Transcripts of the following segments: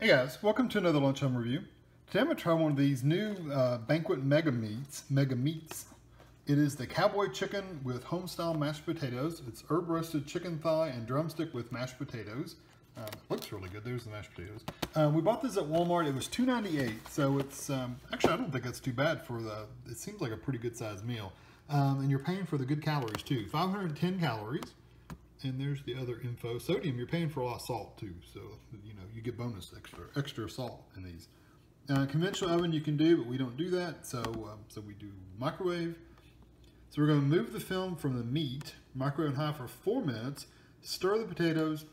Hey guys, welcome to another Lunchtime Review. Today I'm going to try one of these new Banquet Mega Meats. It is the cowboy chicken with homestyle mashed potatoes. It's herb roasted chicken thigh and drumstick with mashed potatoes. Looks really good. There's the mashed potatoes. We bought this at Walmart. It was $2.98, so it's actually I don't think that's too bad for the. It seems like a pretty good sized meal, and you're paying for the good calories too. 510 calories. And there's the other info. Sodium, you're paying for a lot of salt too, so you know you get bonus extra salt in these. Conventional oven you can do, but we don't do that, so we do microwave. So we're going to move the film from the meat, microwave high for 4 minutes, stir the potatoes,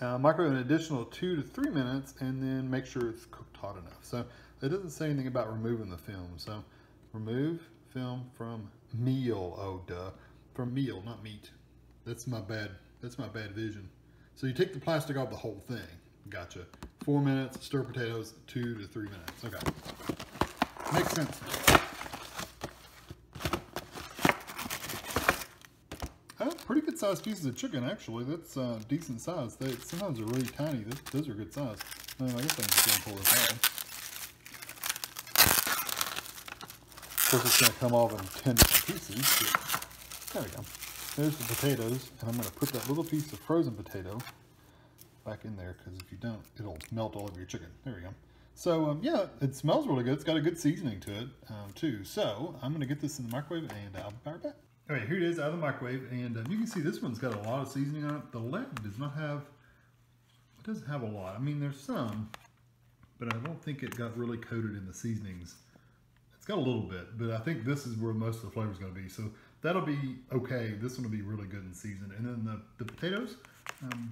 microwave an additional 2 to 3 minutes, and then make sure it's cooked hot enough. So it doesn't say anything about removing the film. So remove film from meal. Oh duh, from meal, not meat. That's my bad. That's my bad vision. So you take the plastic off the whole thing. Gotcha. 4 minutes, stir potatoes, 2 to 3 minutes. Okay. Makes sense. Oh, pretty good sized pieces of chicken, actually. That's decent size. They sometimes are really tiny. Those are good size. I guess I'm just going to pull this out. Of course, it's going to come off in 10 different pieces. There we go. There's the potatoes, and I'm going to put that little piece of frozen potato back in there, because if you don't, it'll melt all of your chicken. There we go. So, yeah, it smells really good. It's got a good seasoning to it, too. So, I'm going to get this in the microwave, and I'll be right back. All right, here it is out of the microwave, and you can see this one's got a lot of seasoning on it. The leg does not have, it doesn't have a lot. I mean, there's some, but I don't think it got really coated in the seasonings. It's got a little bit, but I think this is where most of the flavor is going to be. So, that'll be okay. This one will be really good and seasoned. And then the potatoes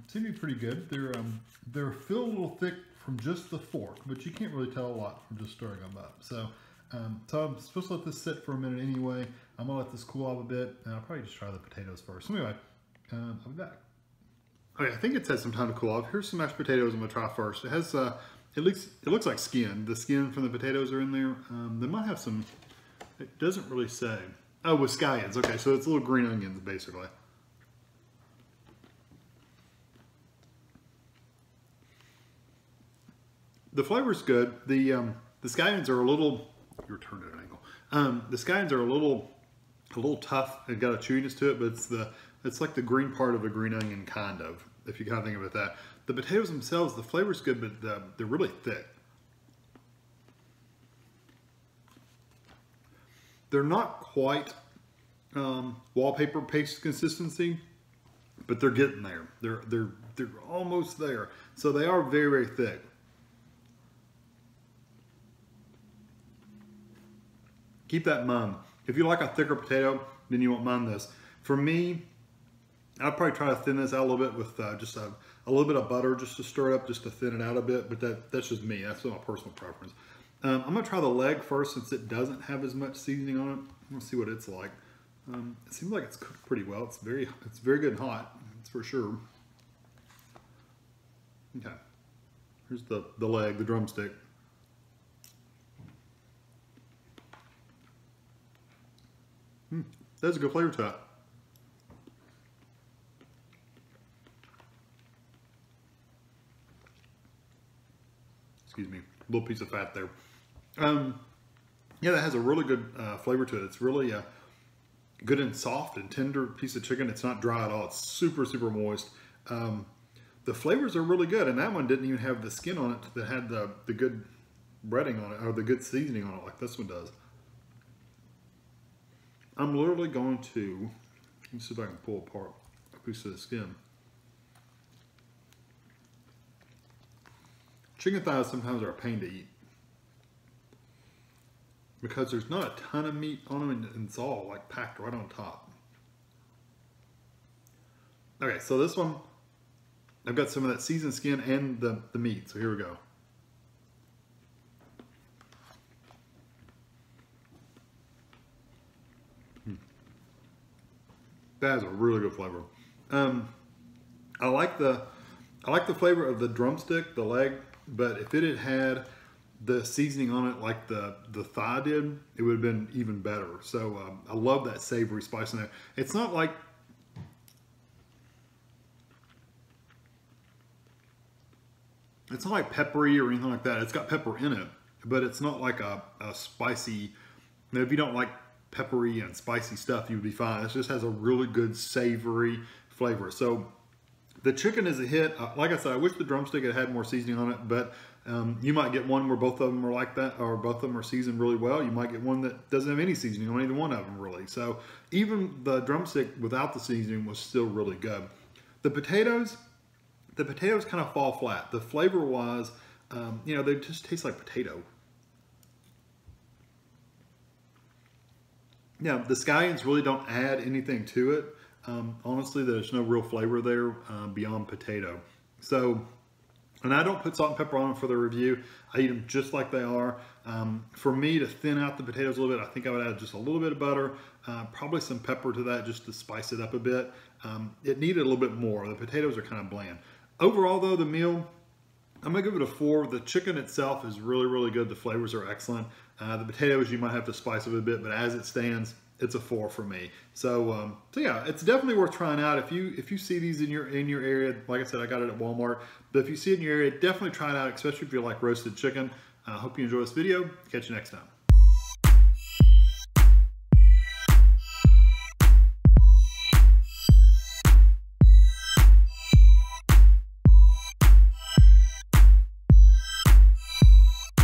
seem to be pretty good. They're feel a little thick from just the fork, but you can't really tell a lot from just stirring them up. So, I'm supposed to let this sit for a minute anyway. I'm gonna let this cool off a bit, and I'll probably just try the potatoes first. So anyway, I'll be back. Okay, I think it's had some time to cool off. Here's some mashed potatoes I'm gonna try first. It has, it looks like skin. The skin from the potatoes are in there. They might have some, it doesn't really say. Oh, with sky onions. Okay, so it's little green onions, basically. The flavor's good. The sky onions are a little. You're turned at an angle. The sky onions are a little tough. They've got a chewiness to it, but it's like the green part of a green onion, kind of. If you kind of think about that. The potatoes themselves, the flavor's good, but they're really thick. They're not quite wallpaper paste consistency, but they're getting there. They're almost there. So they are very, very thick. Keep that in mind. If you like a thicker potato, then you won't mind this. For me, I'd probably try to thin this out a little bit with just a little bit of butter, just to stir it up, just to thin it out a bit. But that's just me. That's my personal preference. I'm going to try the leg first, since it doesn't have as much seasoning on it. I'm going to see what it's like. It seems like it's cooked pretty well. It's very good and hot. That's for sure. Okay. Here's the leg, the drumstick. That's a good flavor to it. Excuse me. Little piece of fat there. Yeah, that has a really good flavor to it. It's really good and soft and tender piece of chicken. It's not dry at all. It's super, super moist. The flavors are really good, and that one didn't even have the skin on it that had the good breading on it, or the good seasoning on it like this one does. I'm literally going to, let me see if I can pull apart a piece of the skin. Chicken thighs sometimes are a pain to eat because there's not a ton of meat on them, and it's all like packed right on top. Okay, so this one, I've got some of that seasoned skin and the meat, so here we go. That is a really good flavor. I like the flavor of the drumstick, the leg. But if it had had the seasoning on it like the thigh did, it would have been even better. So I love that savory spice in there. It's not like, It's not like peppery or anything like that. It's got pepper in it, but it's not like a spicy. Now, if you don't like peppery and spicy stuff, you'd be fine. It just has a really good savory flavor. So the chicken is a hit. Like I said, I wish the drumstick had had more seasoning on it, but you might get one where both of them are like that, or both of them are seasoned really well. You might get one that doesn't have any seasoning on either one of them, really. So even the drumstick without the seasoning was still really good. The potatoes kind of fall flat. The flavor-wise, you know, they just taste like potato. Now, the scallions really don't add anything to it. Honestly, there's no real flavor there beyond potato. So, and I don't put salt and pepper on them for the review. I eat them just like they are. For me, to thin out the potatoes a little bit, I think I would add just a little bit of butter, probably some pepper to that just to spice it up a bit. It needed a little bit more. The potatoes are kind of bland. Overall, though, the meal, I'm going to give it a 4. The chicken itself is really, really good. The flavors are excellent. The potatoes, you might have to spice up a bit, but as it stands, it's a 4 for me. So, so yeah, it's definitely worth trying out. If you see these in your area, like I said, I got it at Walmart. But if you see it in your area, definitely try it out, especially if you like roasted chicken. I hope you enjoy this video. Catch you next time.